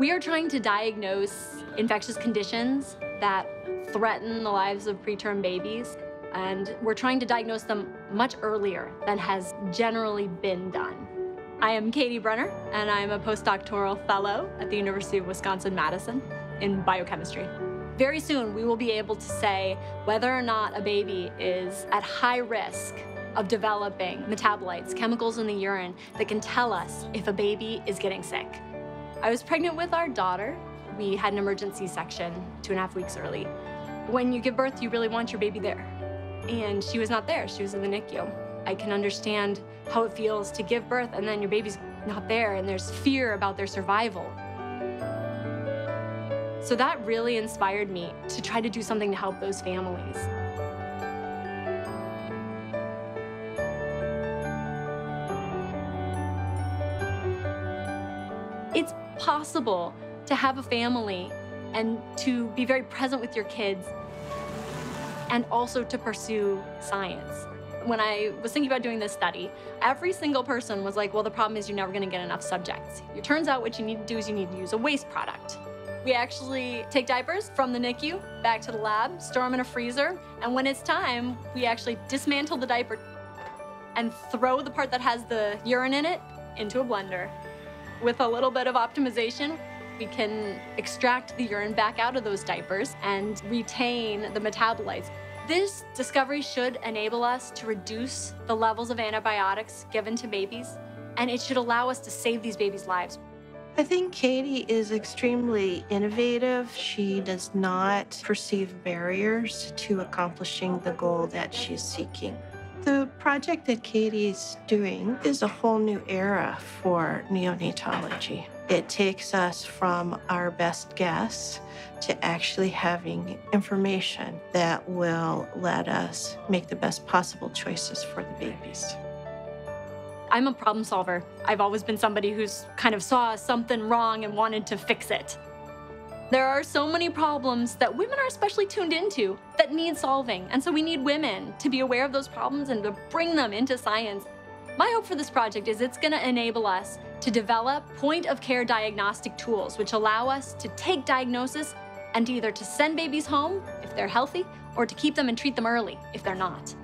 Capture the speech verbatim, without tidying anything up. We are trying to diagnose infectious conditions that threaten the lives of preterm babies, and we're trying to diagnose them much earlier than has generally been done. I am Katie Brenner, and I'm a postdoctoral fellow at the University of Wisconsin-Madison in biochemistry. Very soon, we will be able to say whether or not a baby is at high risk of developing metabolites, chemicals in the urine that can tell us if a baby is getting sick. I was pregnant with our daughter. We had an emergency C-section two and a half weeks early. When you give birth, you really want your baby there. And she was not there, she was in the N I C U. I can understand how it feels to give birth and then your baby's not there and there's fear about their survival. So that really inspired me to try to do something to help those families. It's possible to have a family and to be very present with your kids and also to pursue science. When I was thinking about doing this study, every single person was like, well, the problem is you're never gonna get enough subjects. It turns out what you need to do is you need to use a waste product. We actually take diapers from the N I C U back to the lab, store them in a freezer, and when it's time, we actually dismantle the diaper and throw the part that has the urine in it into a blender. With a little bit of optimization, we can extract the urine back out of those diapers and retain the metabolites. This discovery should enable us to reduce the levels of antibiotics given to babies, and it should allow us to save these babies' lives. I think Katie is extremely innovative. She does not perceive barriers to accomplishing the goal that she's seeking. The project that Katie's doing is a whole new era for neonatology. It takes us from our best guess to actually having information that will let us make the best possible choices for the babies. I'm a problem solver. I've always been somebody who's kind of saw something wrong and wanted to fix it. There are so many problems that women are especially tuned into that need solving, and so we need women to be aware of those problems and to bring them into science. My hope for this project is it's going to enable us to develop point-of-care diagnostic tools which allow us to take diagnosis and either to send babies home if they're healthy or to keep them and treat them early if they're not.